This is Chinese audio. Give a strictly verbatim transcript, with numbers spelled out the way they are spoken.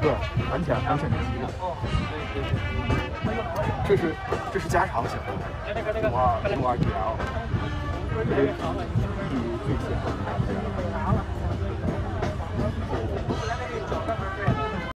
对，完全完全没问题。这是这是加长型的，五二五二 D L， 这是最最新的。